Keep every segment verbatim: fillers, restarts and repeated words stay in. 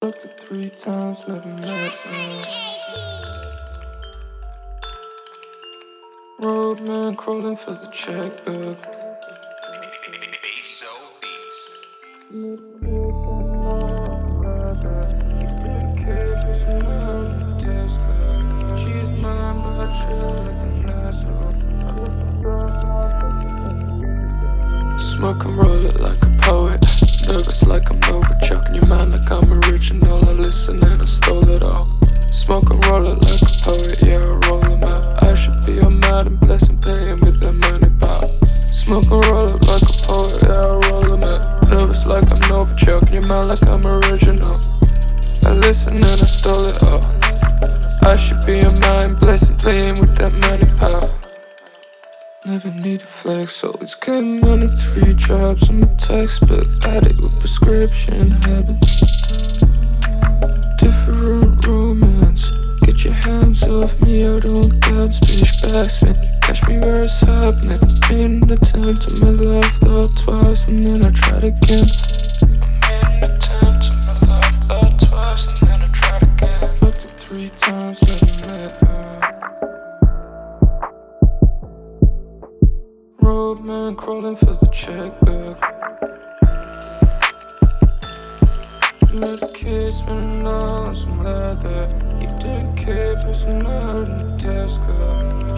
Fucked it three times, never met her. Roadman crawling for the checkbook. Basso Beats. Smoke and roll it like a poet. Nervous like I'm over. Chucking your mind like I'm original. I listen and I stole it all. Smoke and roll it like a poet. Yeah, I roll them out. I should be a mad and blessed and paying me that money back. Smoke and roll it like a poet. Yeah, I roll them out. Nervous like I'm over. Chucking your mind like I'm original. I listen and I stole it all. I should be a mind blessing, playing with that money power. Never need a flex, always get money, three jobs in my textbook. Addict with prescription habits. Different romance, get your hands off me, I don't dance, bitch, backsmith. Catch me where it's happening. Made an attempt at my life, thought twice, and then I tried again. Three times, never met her. Roadman crawling for the checkbook. Met a kid spinning all on some leather. You didn't care, person out in the desk.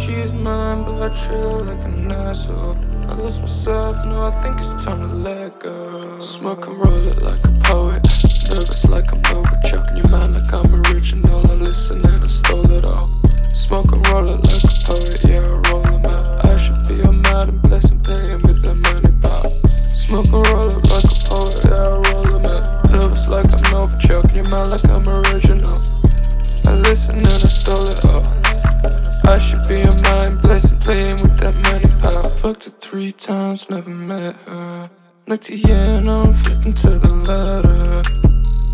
She's mine, but I treat her like an asshole. I lost myself, no, I think it's time to let go. Smoke and roll it like a poet. Nervous like I'm over. Chucking your mind like I'm original. I listen and I stole it all. Smoke and roll it like a poet. Yeah, I roll them out. I should be a mad and blessed and paying with that money back. Smoke and roll it like a poet. Yeah, I roll them out. Nervous like I'm over. Chucking your mind like I'm original. I listen and I stole it all. I should be a mind blessed and playing with that money power. Fucked it three times, never met her. Next to you and I'm flipping to the letter.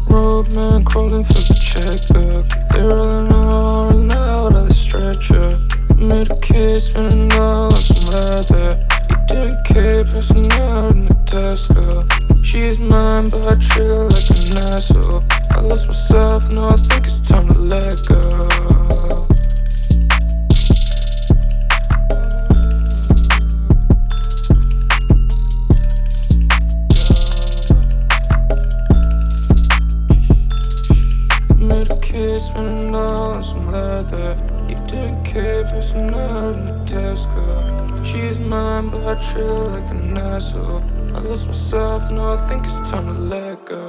Roadman crawling for the checkbook. They rolling on out of the stretcher. Made a kid spinning all on some leather. You didn't care, person out in the desk. She's mine, but I treat her like an asshole. I lost myself, now I think it's time to let go. Spinning all on some leather. You didn't care, person out in the desk. She's mine, but I treat her like an asshole. I lost myself, now I think it's time to let go.